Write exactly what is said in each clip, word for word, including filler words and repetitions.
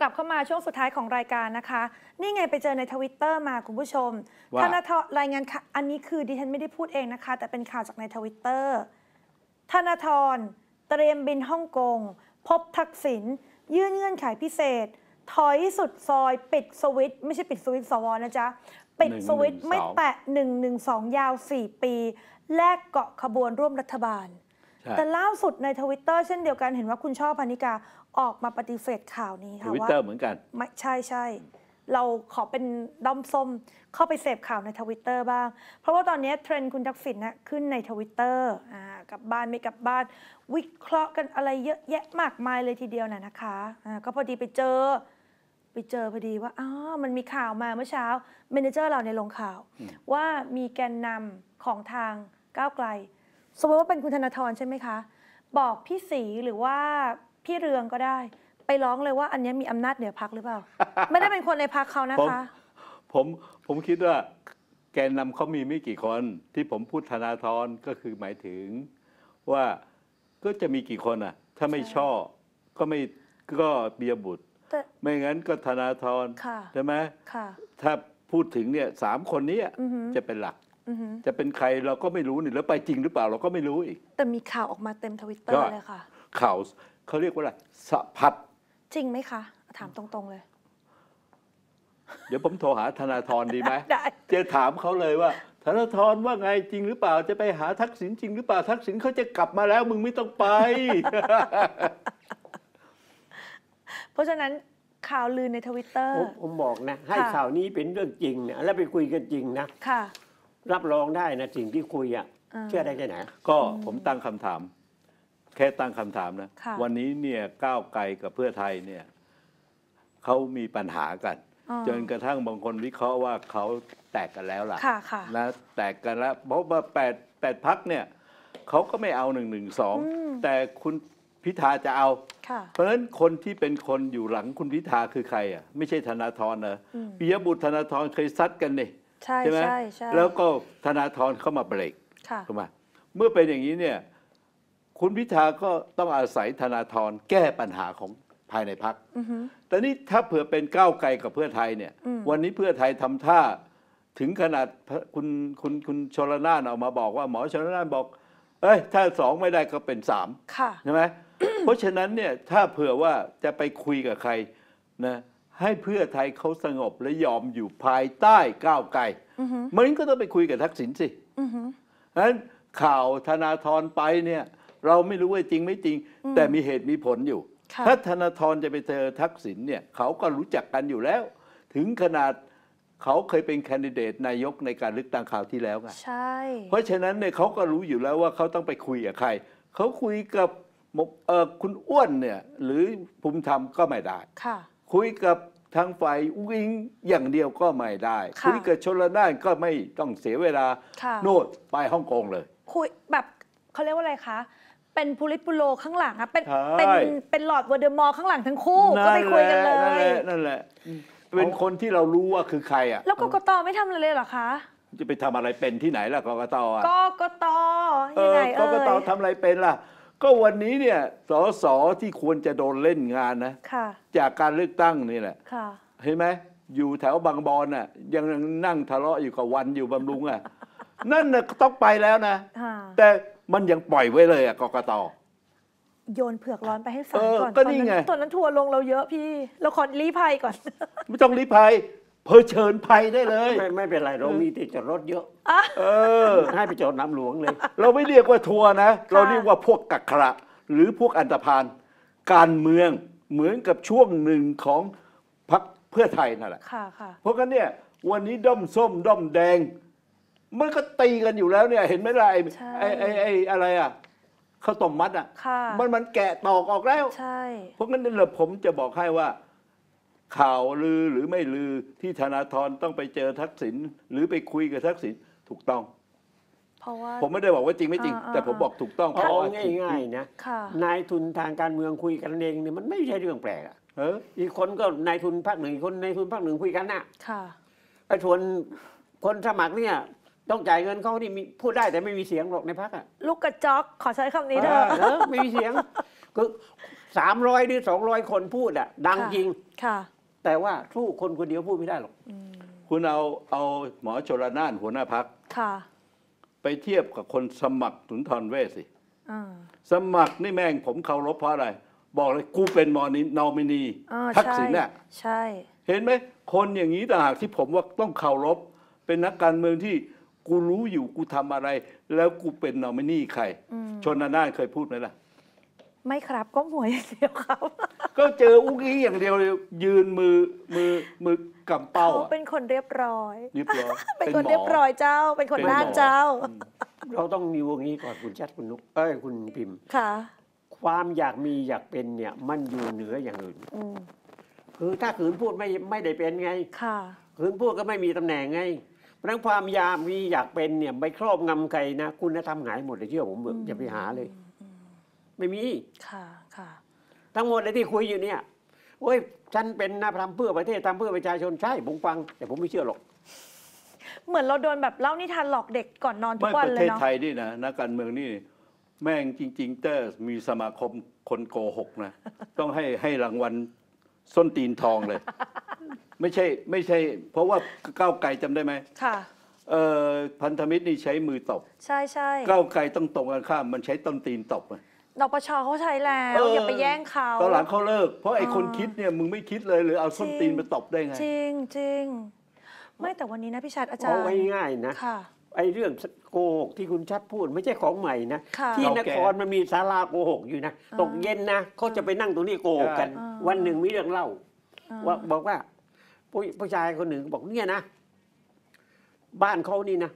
กลับเข้ามาช่วงสุดท้ายของรายการนะคะนี่ไงไปเจอใน ทวิตเตอร์ มาคุณผู้ชมธนาธรรายงานค่ะอันนี้คือดิฉันไม่ได้พูดเองนะคะแต่เป็นข่าวจากใน ทวิตเตอร์ ธนาธรเตรียมบินฮ่องกงพบทักษิณยื่นเงื่อนไขพิเศษถอยสุดซอยปิดสวิตไม่ใช่ปิดสวิตสวนะจ๊ะปิดสวิตไม่แตะหนึ่งหนึ่งสองยาวสี่ปีแลกเกาะขบวนร่วมรัฐบาลแต่ล่าสุดใน ทวิตเตอร์ เช่นเดียวกันเห็นว่าคุณช่อ พานิกาออกมาปฏิเสธข่าวนี้ค่ะว่า ทวิตเตอร์ เหมือนกันไม่ใช่ใช่เราขอเป็นด้อมส้มเข้าไปเสพข่าวใน ทวิตเตอร์ บ้างเพราะว่าตอนนี้เทรนด์คุณทักษิณนะขึ้นใน ทวิตเตอร์ กลับบ้านไม่กลับบ้านวิเคราะห์กันอะไรเยอะแยะมากมายเลยทีเดียวน่ะนะคะก็พอดีไปเจอไปเจอพอดีว่าอ้าวมันมีข่าวมาเมื่อเช้าเมเนเจอร์เราในลงข่าวว่ามีแกนนำของทางก้าวไกลสมมติว่าเป็นคุณธนาธรใช่ไหมคะบอกพี่ศรีหรือว่าพี่เรืองก็ได้ไปร้องเลยว่าอันนี้มีอำนาจเหนือพรรคหรือเปล่า ไม่ได้เป็นคนในพรรคเขานะคะผมผมคิดว่าแกนนำเขามีไม่กี่คนที่ผมพูดธนาธรก็คือหมายถึงว่าก็จะมีกี่คนอ่ะถ้าไม่ชอบก็ไม่ก็เบียบุตรไม่งั้นก็ธนาธรใช่ไหมถ้าพูดถึงเนี่ยสามคนนี้จะเป็นหลักจะเป็นใครเราก็ไม่รู้นี่แล้วไปจริงหรือเปล่าเราก็ไม่รู้อีกแต่มีข่าวออกมาเต็ม ทวิตเตอร์ เลยค่ะข่าวเขาเรียกว่าอะไรสะพัดจริงไหมคะถามตรงๆเลยเดี๋ยวผมโทรหาธนาธรดีไหมจะถามเขาเลยว่าธนาธรว่าไงจริงหรือเปล่าจะไปหาทักษิณจริงหรือเปล่าทักษิณเขาจะกลับมาแล้วมึงไม่ต้องไป เพราะฉะนั้นข่าวลือใน ทวิตเตอร์ ผมบอกนะให้ข่าวนี้เป็นเรื่องจริงนะแล้วไปคุยกันจริงนะค่ะรับรองได้นะสิ่งที่คุยอ่ะเชื่อได้แค่ไหนก็ผมตั้งคำถามแค่ตั้งคำถามนะวันนี้เนี่ยก้าวไกลกับเพื่อไทยเนี่ยเขามีปัญหากันจนกระทั่งบางคนวิเคราะห์ว่าเขาแตกกันแล้วล่ะนะแตกกันแล้วเพราะว่าแปดแปดพรรคเนี่ยเขาก็ไม่เอาหนึ่งหนึ่งสองแต่คุณพิธาจะเอาเพราะฉะนั้นคนที่เป็นคนอยู่หลังคุณพิธาคือใครอ่ะไม่ใช่ธนาธรเหรอปิยบุตรธนาธรเคยซัดกันนี่ใช่ไหมแล้วก็ธนาธรเข้ามาเบรกถูกไหมเมื่อเป็นอย่างนี้เนี่ยคุณพิธาก็ต้องอาศัยธนาธรแก้ปัญหาของภายในพรรคแต่นี่ถ้าเผื่อเป็นก้าวไกลกับเพื่อไทยเนี่ยวันนี้เพื่อไทยทำท่าถึงขนาดคุณคุณคุณชลน่านออกมาบอกว่าหมอชลน่านบอกเอ้ยถ้าสองไม่ได้ก็เป็นสามใช่ไหม เพราะฉะนั้นเนี่ยถ้าเผื่อว่าจะไปคุยกับใครนะให้เพื่อไทยเขาสงบและยอมอยู่ภายใต้ก้าวไกลมันก็ต้องไปคุยกับทักษิณสิดังนั้นข่าวธนาธรไปเนี่ยเราไม่รู้ว่าจริงไม่จริงแต่มีเหตุมีผลอยู่ถ้าธนาธรจะไปเจอทักษิณเนี่ยเขาก็รู้จักกันอยู่แล้วถึงขนาดเขาเคยเป็นแคนดิเดตนายกในการเลือกตั้งคราวที่แล้วไงใช่เพราะฉะนั้นเนี่ยเขาก็รู้อยู่แล้วว่าเขาต้องไปคุยกับใครเขาคุยกับคุณอ้วนเนี่ยหรือภูมิธรรมก็ไม่ได้คุยกับทางฝ่ายอุ้งอิงอย่างเดียวก็ไม่ได้คุยกับชลน่านก็ไม่ต้องเสียเวลาโน่นไปฮ่องกงเลยคุยแบบเขาเรียกว่าอะไรคะเป็นพูลิปุโรข้างหลังอะเป็นเป็นเป็นหลอดวอร์เดอร์มอลข้างหลังทั้งคู่ก็ไปคุยกันเลยนั่นแหละนั่นแหละเป็นคนที่เรารู้ว่าคือใครอะแล้วกกต.ไม่ทำอะไรเลยเหรอคะจะไปทำอะไรเป็นที่ไหนล่ะกกต.กกต.ยังไงเอ่ยกกต.ทำอะไรเป็นล่ะก็วันนี้เนี่ยสสที่ควรจะโดนเล่นงานนะจากการเลือกตั้งนี่แหละเห็นไหมอยู่แถวบางบอนน่ะยังนั่งทะเลาะอยู่กับวันอยู่บำรุงอ่ะนั่นน่ะต้องไปแล้วนะแต่มันยังปล่อยไว้เลยอ่ะกกต.โยนเผือกร้อนไปให้ศาลก่อนตอนนั้นตอนนั้นทัวร์ลงเราเยอะพี่เราขอลี้ภัยก่อนไม่ต้องลี้ภัยเผชิญภัยได้เลยไม่ไม่เป็นไรเรามีที่จอดรถเยอะเออให้ไปจอดน้ำหลวงเลยเราไม่เรียกว่าทัวร์นะเราเรียกว่าพวกกักขระหรือพวกอันธพาลการเมืองเหมือนกับช่วงหนึ่งของพรรคเพื่อไทยนั่นแหละค่ะค่ะเพราะงั้นเนี่ยวันนี้ด้อมส้มด้อมแดงมันก็ตีกันอยู่แล้วเนี่ยเห็นไหมล่ะไอ้ไอ้ไอ้อะไรอ่ะข้าวต้มมัดอ่ะมันมันแกะตอกออกแล้วใช่เพราะงั้นเนี่ยผมจะบอกให้ว่าข่าวลือหรือไม่ลือที่ธนาธรต้องไปเจอทักษิณหรือไปคุยกับทักษิณถูกต้องเพราะว่าผมไม่ได้บอกว่าจริงไม่จริงแต่ผมบอกถูกต้องเพราะว่าง่ายๆนะนายทุนทางการเมืองคุยกันเองเนี่ยมันไม่ใช่เรื่องแปลกอ่ะอีกคนก็นายทุนภาคหนึ่งคนนายทุนภาคหนึ่งคุยกันน่ะไอ้ทุนคนสมัครเนี่ยต้องจ่ายเงินเขาที่พูดได้แต่ไม่มีเสียงหรอกในพรรคอ่ะลูกกระจอกขอใช้คำนี้เถอะไม่มีเสียง ก็สามร้อยหรือสองร้อยคนพูดอ่ะดังจริงค่ะแต่ว่าสู้คนคนเดียวพูดไม่ได้หรอกคุณเอาเอาหมอชลน่านหัวหน้าพรรคค่ะไปเทียบกับคนสมัครสุนทรเวชสิสมัครนี่แม่งผมเคารพเพราะอะไรบอกเลยกูเป็นมอนินอมินีทักษิณเนี่ยใช่เห็นไหมคนอย่างนี้ต่างหากที่ผมว่าต้องเคารพเป็นนักการเมืองที่กูรู้อยู่กูทำอะไรแล้วกูเป็นนอมินีใครชลน่านเคยพูดไหมล่ะไม่ครับก็หวยเสียวเขาก็เจออุ้งอี้อย่างเดียวยืนมือมือมือกำเป้าเขาเป็นคนเรียบร้อยเรียบร้อยเป็นคนเรียบร้อยเจ้าเป็นคนน่าเจ้าเราต้องมีวงนี้ก่อนคุณชัดคุณนุกเอ้ยคุณพิมพ์ค่ะความอยากมีอยากเป็นเนี่ยมันอยู่เหนืออย่างอื่นคือถ้าขืนพูดไม่ไม่ได้เป็นไงค่ะขืนพูดก็ไม่มีตำแหน่งไงเพราะความอยากมีอยากเป็นเนี่ยไปครอบงำใครนะคุณธรรมหายหมดเลยเชื่อผมเถอะอย่าไปหาเลยไม่มีค่ะค่ะทั้งหมดเลยที่คุยอยู่เนี่ยโอ้ยฉันเป็นนะทำเพื่อประเทศทำเพื่อประชาชนใช่ผมฟังแต่ผมไม่เชื่อหรอกเหมือนเราโดนแบบเล่านิทานหลอกเด็กก่อนนอนทุกวันเลยเนาะประเทศไทยนี่นะนักการเมืองนี่แม่งจริงๆเตอร์มีสมาคมคนโกหกนะต้องให้ให้รางวัลส้นตีนทองเลยไม่ใช่ไม่ใช่เพราะว่าก้าวไกลจำได้ไหมค่ะเอ่อพันธมิตรนี่ใช้มือตบใช่ใช่ก้าวไกลต้องตรงกันข้ามมันใช้ต้นตีนตบนปชเขาใช้แล้วอย่าไปแย่งเขาตอนหลังเขาเลิกเพราะไอ้คนคิดเนี่ยมึงไม่คิดเลยหรือเอาส้นตีนมาตบได้ไงจริงจริงไม่แต่วันนี้นะพี่ชัดอาจารย์เอาง่ายๆนะไอ้เรื่องโกหกที่คุณชัดพูดไม่ใช่ของใหม่นะที่นครมันมีศาลาโกหกอยู่นะตกเย็นนะเขาจะไปนั่งตรงนี้โกหกกันวันหนึ่งมีเรื่องเล่าว่าบอกว่าผู้ชายคนหนึ่งบอกเนี่ยนะบ้านเขานี่นะ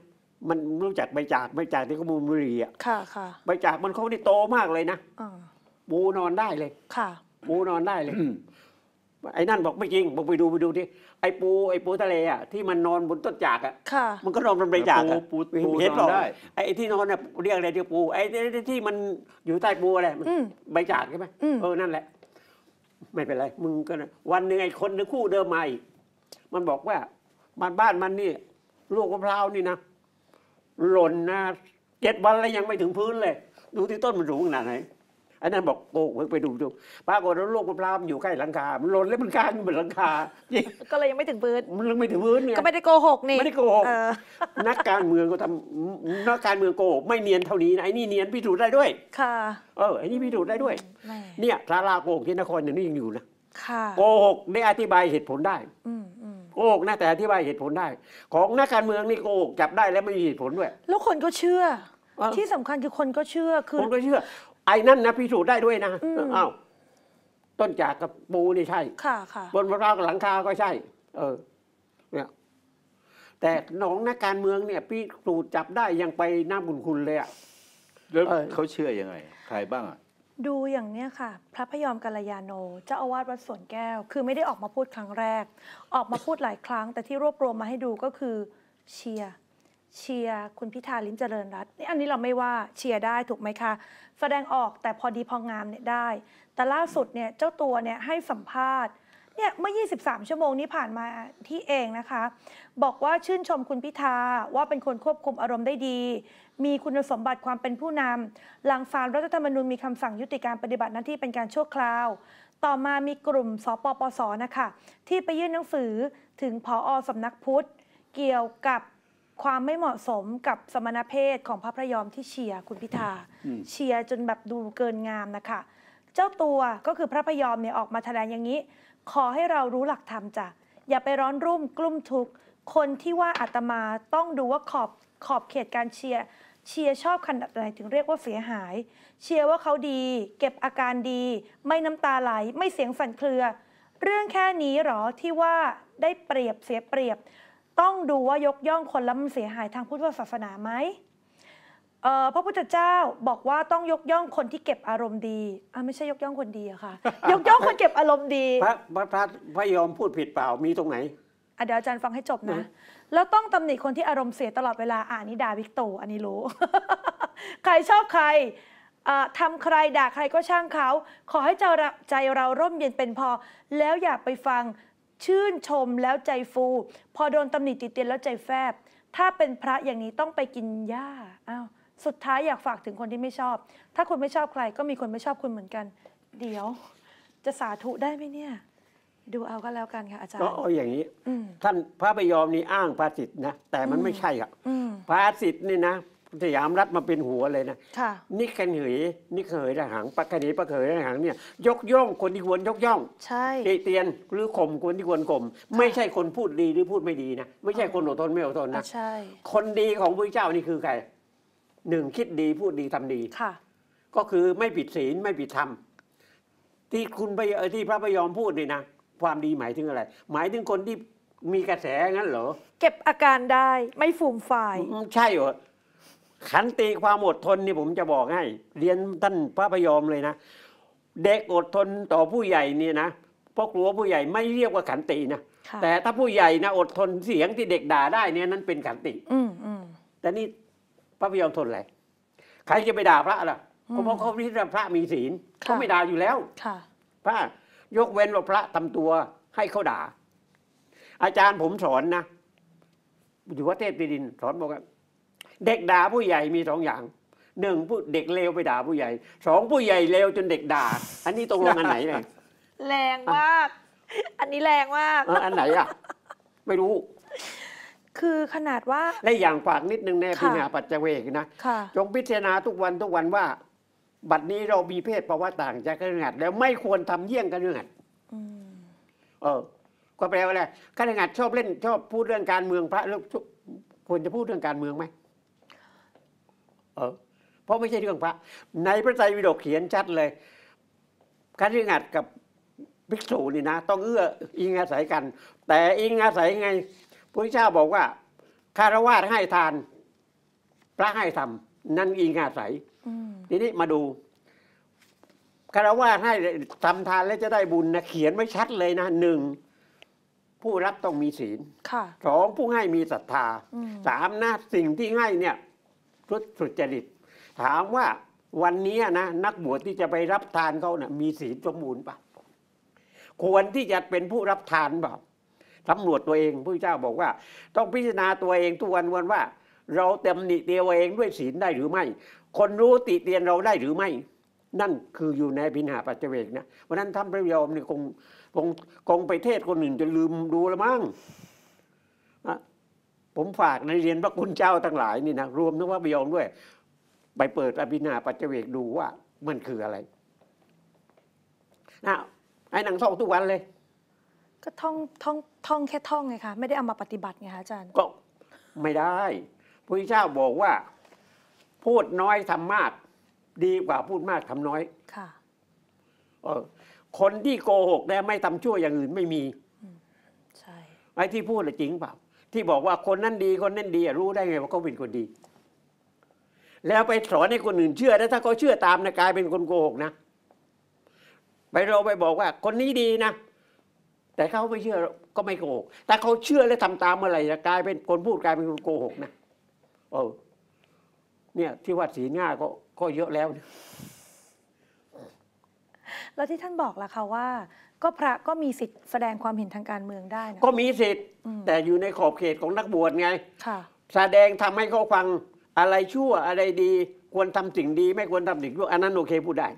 มันรู้จักใบจากใบจากที่เขามูลบุรีอ่ะใบจากมันเขานี่โตมากเลยนะปูนอนได้เลยปูนอนได้เลยไอ้นั่นบอกไม่จริงบอกไปดูไปดูที่ไอ้ปูไอ้ปูทะเลอ่ะที่มันนอนบนต้นจากอ่ะมันก็นอนบนใบจากอ่ะปูปูเห็นหรอไอ้ที่นอนเนี่ยเรียกอะไรที่ปูไอ้ที่มันอยู่ใต้ปูอะไรใบจากใช่ไหมเออนั่นแหละไม่เป็นไรมึงก็วันหนึ่งไอ้คนหนึ่งคู่เดิมมาอีกมันบอกว่ามันบ้านมันนี่ลูกมะพร้าวนี่นะหล่นนะเจ็ดวันแล้วยังไม่ถึงพื้นเลยดูที่ต้นมันสูงขนาดไหนอันนั้นบอกโกหกไปดูดูปรากฏว่าโลกมันพลามอยู่ใกล้หลังคามันหล่นแล้วมันกลายเป็นหลังคาก็เลยยังไม่ถึงพื้นมันยังไม่ถึงพื้นไงก็ไม่ได้โกหกนี่ไม่ได้โกหกนักการเมืองก็ทำนักการเมืองโกหกไม่เนียนเท่านี้นะไอ้นี่เนียนพิสูจน์ได้ด้วยค่ะเออไอ้นี่พิสูจน์ได้ด้วยเนี่ยศาลาโกหกที่นครเนี่ยนี่ยังอยู่นะค่ะโกหกได้อธิบายเหตุผลได้โกหกนะแต่อธิบายเหตุผลได้ของนักการเมืองนี่โกหกจับได้แล้วไม่มีเหตุผลด้วยแล้วคนก็เชื่อที่สำคัญคือคนก็เชื่อคือคนก็เชื่อไอ้นั่นนะพิสูจน์ได้ด้วยนะอ้าวต้นจากกับปูนี่ใช่ค่ะค่ะบนมะพร้าวกับหลังคาก็ใช่เออเนี่ยแต่น้องนักการเมืองเนี่ยพิสูจน์จับได้ยังไปหน้าบุญคุณเลยอ่ะแล้วเขาเชื่อยังไงใครบ้างอ่ะดูอย่างเนี้ยค่ะพระพยอมกัลยาโนเจ้าอาวาสวัดสวนแก้วคือไม่ได้ออกมาพูดครั้งแรกออกมาพูดหลายครั้งแต่ที่รวบรวมมาให้ดูก็คือเชียร์เชียร์คุณพิธาลิ้มเจริญรัตน์นี่อันนี้เราไม่ว่าเชียร์ได้ถูกไหมคะแสดงออกแต่พอดีพองามเนี่ยได้แต่ล่าสุดเนี่ยเจ้าตัวเนี่ยให้สัมภาษณ์เนี่ยเมื่อยี่สิบสามชั่วโมงนี้ผ่านมาที่เองนะคะบอกว่าชื่นชมคุณพิธาว่าเป็นคนควบคุมอารมณ์ได้ดีมีคุณสมบัติความเป็นผู้นำหลังศาลรัฐธรรมนูญมีคำสั่งยุติการปฏิบัติหน้าที่เป็นการชั่วคราวต่อมามีกลุ่มสปปสนะคะที่ไปยื่นหนังสือถึงผอ.สำนักพุทธเกี่ยวกับความไม่เหมาะสมกับสมณเพศของพระพยอมที่เชียร์คุณพิธาเชียร์จนแบบดูเกินงามนะคะเจ้าตัวก็คือพระพยอมเนี่ยออกมาแถลงอย่างนี้ขอให้เรารู้หลักธรรมจ้ะอย่าไปร้อนรุ่มกลุ้มทุกข์คนที่ว่าอาตมาต้องดูว่าขอบขอบเขตการเชียร์เชียร์ชอบขนาดไหนถึงเรียกว่าเสียหายเชียร์ว่าเขาดีเก็บอาการดีไม่น้ำตาไหลไม่เสียงสั่นเครือเรื่องแค่นี้หรอที่ว่าได้เปรียบเสียเปรียบต้องดูว่ายกย่องคนแล้วมันเสียหายทางพุทธศาสนาไหมเอ่อพระพุทธเจ้าบอกว่าต้องยกย่องคนที่เก็บอารมณ์ดีอ่ะไม่ใช่ยกย่องคนดีอะค่ะยกย่องคนเก็บอารมณ์ดีพระพระพระยอมพูดผิดเปล่ามีตรงไหนเดี๋ยวอาจารย์ฟังให้จบนะแล้วต้องตำหนิคนที่อารมณ์เสียตลอดเวลาอ่านี่ด่าวิกโตอันนี้รู้ ใครชอบใครทำใครด่าใครก็ช่างเขาขอให้ใจเราใจเราร่มเย็นเป็นพอแล้วอย่าไปฟังชื่นชมแล้วใจฟูพอโดนตำหนิติเตียนแล้วใจแฟบถ้าเป็นพระอย่างนี้ต้องไปกินหญ้าอ้าว สุดท้ายอยากฝากถึงคนที่ไม่ชอบถ้าคุณไม่ชอบใครก็มีคนไม่ชอบคุณเหมือนกันเดี๋ยวจะสาธุได้ไหมเนี่ยดูเอาก็แล้วกันค่ะอาจารย์ก็อย่างนี้ท่านพระพยอมนี่อ้างภาษิตนะแต่มันไม่ใช่อ่ะภาษิตนี่นะสยามรัฐมาเป็นหัวเลยนะนี่กันเหยนี่เหยระหังปะกะเหยปะเหยระหังเนี่ยยกย่องคนที่ควรยกย่องใช่เตียนหรือข่มคนที่ควรข่มไม่ใช่คนพูดดีหรือพูดไม่ดีนะไม่ใช่คนอดทนไม่อดทนนะใช่คนดีของพระเจ้านี่คือใครหนึ่งคิดดีพูดดีทำดีค่ะก็คือไม่ผิดศีลไม่ผิดธรรมที่คุณไปที่พระพยอมพูดนี่นะความดีหมายถึงอะไรหมายถึงคนที่มีกระแสงั้นเหรอเก็บอาการได้ไม่ฟูมฝ่ายใช่เหรอขันติความอดทนนี่ผมจะบอกให้เรียนท่านพระพยอมเลยนะเด็กอดทนต่อผู้ใหญ่เนี่ยนะเพราะกลัวผู้ใหญ่ไม่เรียกว่าขันตินะแต่ถ้าผู้ใหญ่นะอดทนเสียงที่เด็กด่าได้เนี่ยนั้นเป็นขันติอืมอืมแต่นี่พระพยอมทนอะไรใครจะไปด่าพระล่ะเพราะเขาที่พระมีศีลเขาไม่ด่าอยู่แล้วค่ะพระยกเว้นว่าพระทำตัวให้เขาด่าอาจารย์ผมสอนนะอยู่วัดเทพดินสอนบอกว่าเด็กด่าผู้ใหญ่มีสองอย่างหนึ่งผู้เด็กเลวไปด่าผู้ใหญ่สองผู้ใหญ่เลวจนเด็กด่าอันนี้ตรงลงอันไหนเลยแรงมากอันนี้แรงมากอันไหนอ่ะไม่รู้คือขนาดว่าและอย่างฝากนิดนึงในพิณาปัจเจเวกนะจงพิจารณาทุกวันทุกวันว่าบัดนี้เรามีเพศภาวะต่างจากกันหัดแล้วไม่ควรทำเยี่ยงกันหัดเออก็แปลว่าอะไรกันหัดชอบเล่นชอบพูดเรื่องการเมืองพระแล้วควรจะพูดเรื่องการเมืองไหมเออเพราะไม่ใช่เรื่องพระในพระไตรปิฎกเขียนชัดเลยการหัดกับภิกษุนี่นะต้องเอื้ออิงอาศัยกันแต่อิงอาศัยไงพระเจ้าบอกว่าฆราวาสให้ทานพระให้ธรรมนั่นอิงอาศัยทีนี้มาดูฆราวาสให้ทำทานแล้วจะได้บุญนะเขียนไว้ชัดเลยนะหนึ่งผู้รับต้องมีศีลสองผู้ให้มีศรัทธาสามนะสิ่งที่ให้เนี่ยสุจริตถามว่าวันนี้นะนักบวชที่จะไปรับทานเขาเนี่ยมีศีลสมบูรณ์ป่ะควรที่จะเป็นผู้รับทานเปล่าสำรวจตัวเองพระเจ้าบอกว่าต้องพิจารณาตัวเองทุกวันวันว่าเราเต็มนิเตียวเองด้วยศีลได้หรือไม่คนรู้ติเตียนเราได้หรือไม่นั่นคืออยู่ในพิณหาปัจเจเวกนะวันนั้นท่านพระยอมเนี่ยคงคงคงไปเทศคนอื่นจะลืมดูละมั้งผมฝากในเรียนพระคุณเจ้าทั้งหลายนี่นะรวมทั้งพระพยอมด้วยไปเปิดอภิณหาปัจเจเวกดูว่ามันคืออะไรนะไอ้หนังท่องทุกวันเลยก็ท่องท่องท่องแค่ท่องไงคะไม่ได้เอามาปฏิบัติไงคะอาจารย์ก็ไม่ได้พระเจ้าบอกว่าพูดน้อยทำมากดีกว่าพูดมากทำน้อยค่ะเออคนที่โกหกและไม่ทำชั่วอย่างอื่นไม่มีใช่ไอ้ที่พูดหรือจริงเปล่าที่บอกว่าคนนั้นดีคนนั้นดีรู้ได้ไงว่าเขาเป็นคนดีแล้วไปสอนให้คนอื่นเชื่อแล้วถ้าเขาเชื่อตามนะกลายเป็นคนโกหกนะไปเราไปบอกว่าคนนี้ดีนะแต่เขาไม่เชื่อก็ไม่โกหกแต่เขาเชื่อและทำตามเมื่อไหร่จะกลายเป็นคนพูดกลายเป็นคนโกหกนะเออเนี่ยที่วัดศรีง่าก็ก็เยอะแล้วนะแล้วที่ท่านบอกล่ะค่ะว่าก็พระก็มีสิทธิ์แสดงความเห็นทางการเมืองได้นะก็มีสิทธิ์แต่อยู่ในขอบเขตของนักบวชไงค่ะแสดงทำให้เขาฟังอะไรชั่วอะไรดีควรทำสิ่งดีไม่ควรทำสิ่งชั่วอันนั้นโอเคพูดได้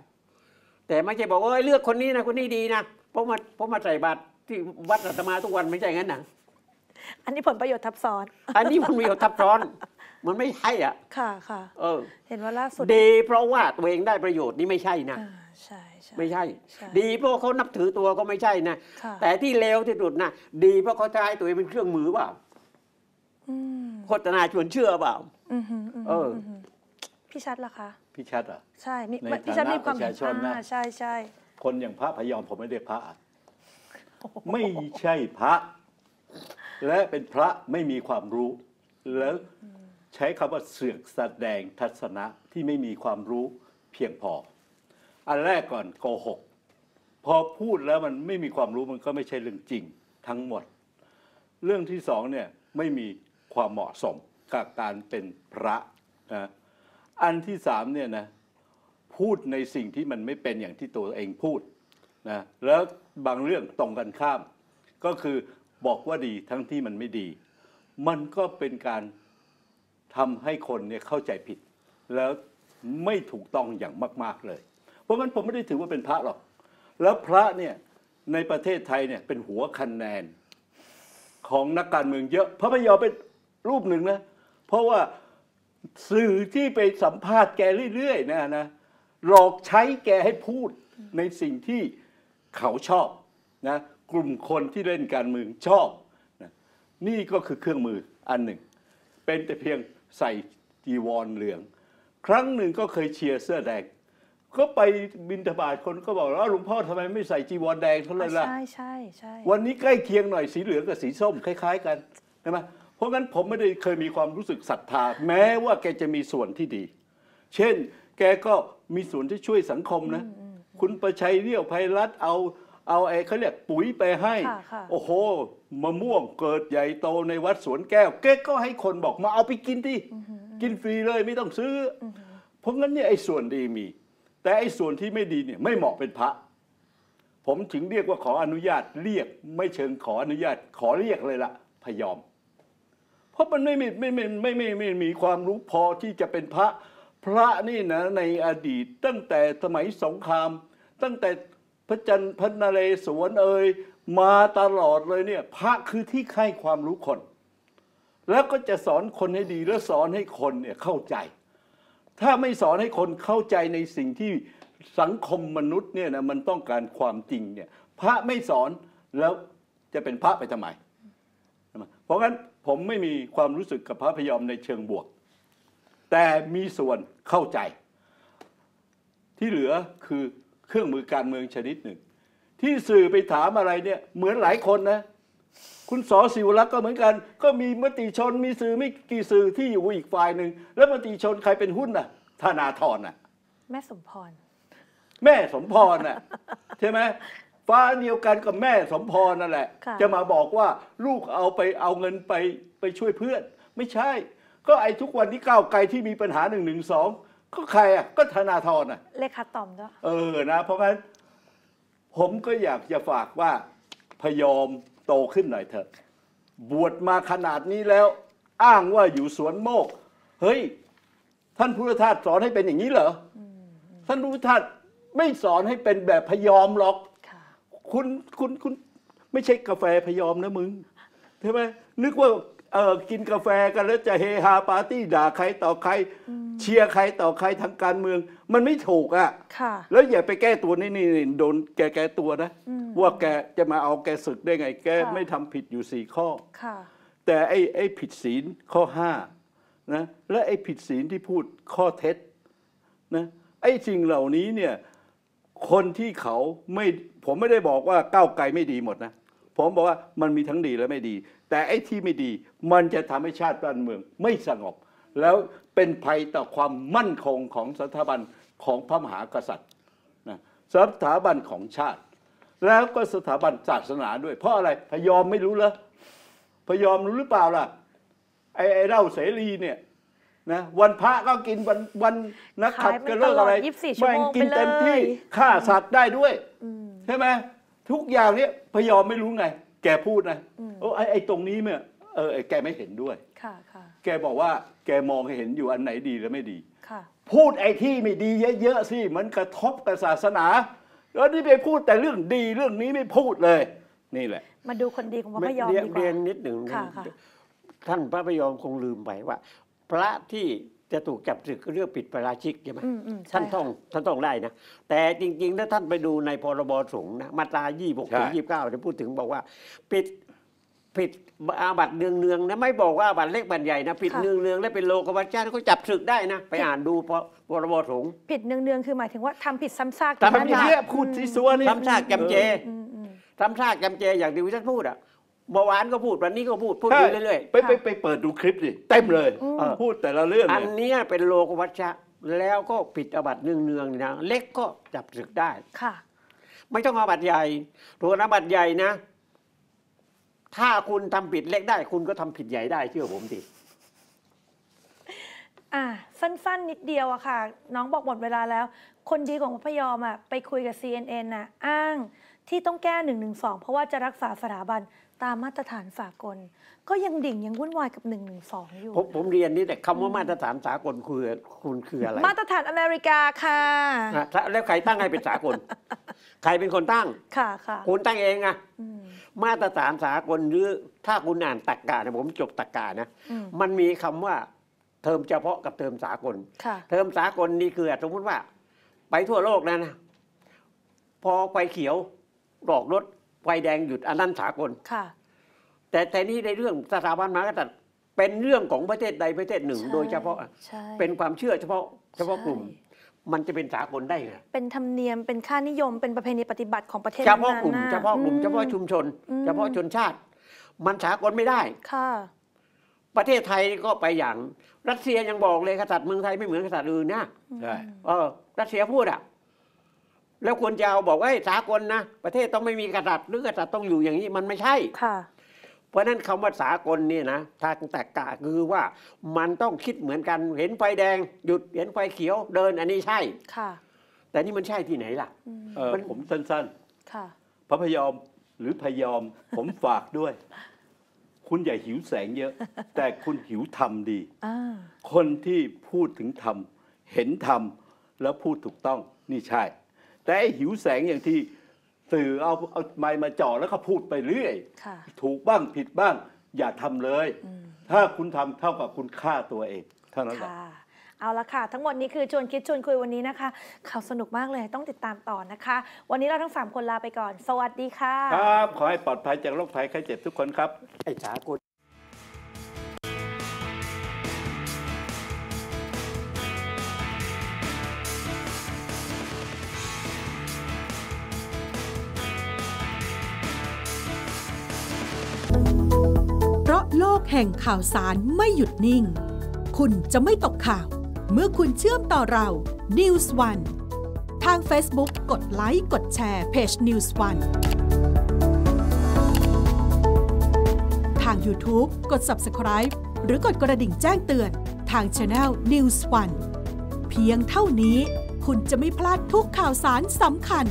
แต่ไม่ใช่บอกว่าเลือกคนนี้นะคนนี้ดีนะเพราะมาเพราะมาใส่บาตรที่วัดอาตมาทุกวันไม่ใช่งั้นนะอันนี้ผลประโยชน์ทับซ้อนอันนี้ผลประโยชน์ทับซ้อนมันไม่ใช่อ่ะค่ะค่ะเออเห็นว่าล่าสุดดีเพราะว่าตัวเองได้ประโยชน์นี่ไม่ใช่นะใช่ใช่ไม่ใช่ดีเพราะเขานับถือตัวก็ไม่ใช่นะแต่ที่เลวที่สุดนะดีเพราะเขาใช้ตัวเองเป็นเครื่องมือเปล่าโฆษณาชวนเชื่อเปล่าเออพี่ชัดล่ะคะพี่ชัดอ่ะใช่พี่ชัดมีความเห็นนะใช่ใช่คนอย่างพระพยอมผมไม่เรียกพระไม่ใช่พระและเป็นพระไม่มีความรู้แล้วใช้คำว่าเสือกแสดงทัศนะที่ไม่มีความรู้เพียงพออันแรกก่อนโกหกพอพูดแล้วมันไม่มีความรู้มันก็ไม่ใช่เรื่องจริงทั้งหมดเรื่องที่สองเนี่ยไม่มีความเหมาะสมกับการเป็นพระนะอันที่สามเนี่ยนะพูดในสิ่งที่มันไม่เป็นอย่างที่ตัวเองพูดนะแล้วบางเรื่องตรงกันข้ามก็คือบอกว่าดีทั้งที่มันไม่ดีมันก็เป็นการทำให้คนเนี่ยเข้าใจผิด แล้วไม่ถูกต้องอย่างมากๆเลยเพราะงั้นผมไม่ได้ถือว่าเป็นพระหรอกแล้วพระเนี่ยในประเทศไทยเนี่ยเป็นหัวคะแนนของนักการเมืองเยอะพระพยอมเป็นรูปหนึ่งนะเพราะว่าสื่อที่ไปสัมภาษณ์แกเรื่อยๆนะนะหลอกใช้แกให้พูดในสิ่งที่เขาชอบนะกลุ่มคนที่เล่นการเมืองชอบนะนี่ก็คือเครื่องมืออันหนึ่งเป็นแต่เพียงใส่จีวรเหลืองครั้งหนึ่งก็เคยเชียร์เสื้อแดงก็ไปบิณฑบาตคนก็บอกว่าหลวงพ่อทำไมไม่ใส่จีวรแดงเท่านั้นล่ะใช่ใช่ใช่วันนี้ใกล้เคียงหน่อยสีเหลืองกับสีส้มคล้ายๆกันใช่ไหมเพราะงั้นผมไม่ได้เคยมีความรู้สึกศรัทธาแม้ว่าแกจะมีส่วนที่ดีเช่นแกก็มีส่วนที่ช่วยสังคมนะคุณประชัยเรี่ยวไพรัตน์เอาเอาไอ้เขาเรียกปุ๋ยไปให้โอ้โหมะม่วงเกิดใหญ่โตในวัดสวนแก้วแกก็ให้คนบอกมาเอาไปกินดิกินฟรีเลยไม่ต้องซื้อเพราะงั้นเนี่ยไอ้ส่วนดีมีแต่ไอ้ส่วนที่ไม่ดีเนี่ยไม่เหมาะเป็นพระผมถึงเรียกว่าขออนุญาตเรียกไม่เชิงขออนุญาตขอเรียกเลยล่ะพยอมเพราะมันไม่ไม่ไม่ไม่ไม่ไม่ไม่มีความรู้พอที่จะเป็นพระพระนี่นะในอดีตตั้งแต่สมัยสงครามตั้งแต่พระจันทร์พระนเรศวรเอ่ยมาตลอดเลยเนี่ยพระคือที่ให้ความรู้คนแล้วก็จะสอนคนให้ดีและสอนให้คนเนี่ยเข้าใจถ้าไม่สอนให้คนเข้าใจในสิ่งที่สังคมมนุษย์เนี่ยนะมันต้องการความจริงเนี่ยพระไม่สอนแล้วจะเป็นพระไปทำไมเพราะงั้นผมไม่มีความรู้สึกกับพระพยอมในเชิงบวกแต่มีส่วนเข้าใจที่เหลือคือเครื่องมือการเมืองชนิดหนึ่งที่สื่อไปถามอะไรเนี่ยเหมือนหลายคนนะคุณส.ศิวรักษ์ก็เหมือนกันก็มีมติชนมีสื่อไม่กี่สื่อที่อยู่อีกฝ่ายหนึ่งแล้วมติชนใครเป็นหุ้นน่ะธนาธรน่ะแม่สมพรแม่สมพรน่ะ ใช่ไหมฟ้าเดียวกันกับแม่สมพรนั่นแหละ จะมาบอกว่าลูกเอาไปเอาเงินไปไปช่วยเพื่อนไม่ใช่ก็ไอ้ทุกวันที่ก้าวไกลที่มีปัญหาหนึ่งหนึ่งสองก็ใครอ่ะก็ธนาธรน่ะเลขาตอมด้วยเออนะเพราะงั้นผมก็อยากจะฝากว่าพยอมโตขึ้นหน่อยเถอะบวชมาขนาดนี้แล้วอ้างว่าอยู่สวนโมกเฮ้ยท่านพุทธทาสสอนให้เป็นอย่างนี้เหรอท่านพุทธทาสไม่สอนให้เป็นแบบพยอมหรอกคุณคุณคุณไม่ใช่กาแฟพยอมนะมึงใช่ไหมนึกว่าเออกินกาแฟกันแล้วจะเฮฮาปาร์ตี้ด่าใครต่อใครเชียร์ใครต่อใครทางการเมืองมันไม่ถูกอ่ะแล้วอย่าไปแก้ตัวนี่นี่โดนแกแก้ตัวนะว่าแกจะมาเอาแกศึกได้ไงแกไม่ทำผิดอยู่สี่ข้อแต่ไอ้ไอ้ผิดศีลข้อห้านะและไอ้ผิดศีลที่พูดข้อเท็จนะไอ้สิ่งเหล่านี้เนี่ยคนที่เขาไม่ผมไม่ได้บอกว่าก้าวไกลไม่ดีหมดนะผมบอกว่ามันมีทั้งดีและไม่ดีแต่ไอ้ที่ไม่ดีมันจะทำให้ชาติบ้านเมืองไม่สงบแล้วเป็นภัยต่อความมั่นคงของสถาบันของพระมหากษัตริย์นะสถาบันของชาติแล้วก็สถาบันศาสนาด้วยเพราะอะไรพยอมไม่รู้เหรอพยอมรู้หรือเปล่าล่ะไอ้ไอ้เหล้าเสรีเนี่ยนะวันพระก็กินวันวันนักขัดก็เลิกอะไรไม่กินเต็มที่ฆ่าสัตว์ได้ด้วยใช่ไหมทุกอย่างเนี้ยพยอมไม่รู้ไงแกพูดนะโอ้ไอ้ไอ้ตรงนี้เนี่ยเออแกไม่เห็นด้วยค่ะค่ะแกบอกว่าแกมองเห็นอยู่อันไหนดีและไม่ดีค่ะพูดไอ้ที่ไม่ดีเยอะๆสิมันกระทบกับศาสนาแล้วนี่ไปพูดแต่เรื่องดีเรื่องนี้ไม่พูดเลยนี่แหละมาดูคนดีของพระพยอมดีกว่าเรียนนิดหนึ่งท่านพระพยอมคงลืมไปว่าพระที่จะถูกจับศึกเรื่องปิดปาราชิกใช่ไหมท่านต้องท่านต้องได้นะแต่จริงๆถ้าท่านไปดูในพรบสงฆ์นะมาตรายี่สิบหกถึงยี่สิบเก้าจะพูดถึงบอกว่าปิดปิดอาบัติเนืองๆนะไม่บอกว่าอาบัติเล็กบัติใหญ่นะปิดเนืองๆและเป็นโลกวัฏจักรก็จับศึกได้นะไปอ่านดูพรบสงฆ์ผิดเนืองๆคือหมายถึงว่าทำผิดซ้ำซากทำผิดเยอะพูดซีซัวนี่ซ้ำซากจำเจซ้ำซากจำเจอย่างที่ท่านพูดอ่ะเมื่อวานก็พูดวันนี้ก็พูดพูดอยู่เรื่อยๆไปไปไปเปิดดูคลิปดิเต็มเลยพูดแต่ละเรื่องอันนี้เป็นโลกวัฏจักรแล้วก็ปิดอาบัติเนืองๆนะเล็กก็จับศึกได้ค่ะไม่ต้องอาบัติใหญ่ตัวอาบัติใหญ่นะถ้าคุณทำผิดเล็กได้คุณก็ทำผิดใหญ่ได้เชื่อผมสิอ่าสั้นๆนิดเดียวอะค่ะน้องบอกหมดเวลาแล้วคนดีของพยอมอะไปคุยกับ ซี เอ็น เอ็น น่ะอ้างที่ต้องแก้หนึ่งหนึ่งสองเพราะว่าจะรักษาสถาบัน ตามมาตรฐานสากลก็ยังดิ่งยังวุ่นวายกับหนึ่งหนึ่งสองอยู่ผมผมเรียนนี่แต่คำว่ามาตรฐานสากลคือคุณคืออะไรมาตรฐานอเมริกาค่ะแล้วใครตั้งให้เป็นสากลใครเป็นคนตั้งค่ะค่ะคุณตั้งเองอะมาตรฐานสากลหรือถ้าคุณอ่านตรรกะนะผมจบตรรกะนะมันมีคำว่าเทอมเฉพาะกับเทอมสากลเทอมสากลนี่คือสมมติว่าไปทั่วโลกนะนะพอไฟเขียวหลอกรถไฟแดงหยุดอันนั้นสากลค่ะแต่แต่นี่ในเรื่องสถาบันมหากษัตริย์เป็นเรื่องของประเทศใดประเทศหนึ่งโดยเฉพาะเป็นความเชื่อเฉพาะเฉพาะกลุ่มมันจะเป็นสากลได้ไงเป็นธรรมเนียมเป็นค่านิยมเป็นประเพณีปฏิบัติของประเทศเฉพาะกลุ่มเฉพาะกลุ่มเฉพาะชุมชนเฉพาะชนชาติมันสากลไม่ได้ค่ะประเทศไทยก็ไปอย่างรัสเซียยังบอกเลยกษัตริย์เมืองไทยไม่เหมือนกษัตริย์อื่นนะเออรัสเซียพูดอ่ะแล้วควรจะเอาบอกว่าสากลนะประเทศต้องไม่มีกษัตริย์หรือกษัตริย์ต้องอยู่อย่างนี้มันไม่ใช่ค่ะเพราะนั้นคำว่าสากลนี่นะทางตรรกะคือว่ามันต้องคิดเหมือนกันเห็นไฟแดงหยุดเห็นไฟเขียวเดินอันนี้ใช่ค่ะแต่นี่มันใช่ที่ไหนล่ะมันผมสั้นๆค่ะพระพยอมหรือพยอมผมฝากด้วยคุณอย่าหิวแสงเยอะแต่คุณหิวธรรมดีคนที่พูดถึงธรรมเห็นธรรมแล้วพูดถูกต้องนี่ใช่แต่หิวแสงอย่างที่สื่อเอาเอาไมค์มาจ่อแล้วก็พูดไปเรื่อยถูกบ้างผิดบ้างอย่าทำเลยถ้าคุณทำเท่ากับคุณฆ่าตัวเองเท่านั้นแหละเอาละค่ะทั้งหมดนี้คือชวนคิดชวนคุยวันนี้นะคะข่าวสนุกมากเลยต้องติดตามต่อนะคะวันนี้เราทั้งสามคนลาไปก่อนสวัสดีค่ะครับขอให้ปลอดภัยจากโรคภัยไข้เจ็บทุกคนครับไอ้จ๋ากูเพราะโลกแห่งข่าวสารไม่หยุดนิ่งคุณจะไม่ตกข่าวเมื่อคุณเชื่อมต่อเรา นิวส์วัน ทาง Facebook กดไลค์กดแชร์เพจ นิวส์วัน ทาง ยูทูบ กด ซับสไครบ์ หรือกดกระดิ่งแจ้งเตือนทาง แชนแนล นิวส์วัน เพียงเท่านี้คุณจะไม่พลาดทุกข่าวสารสำคัญ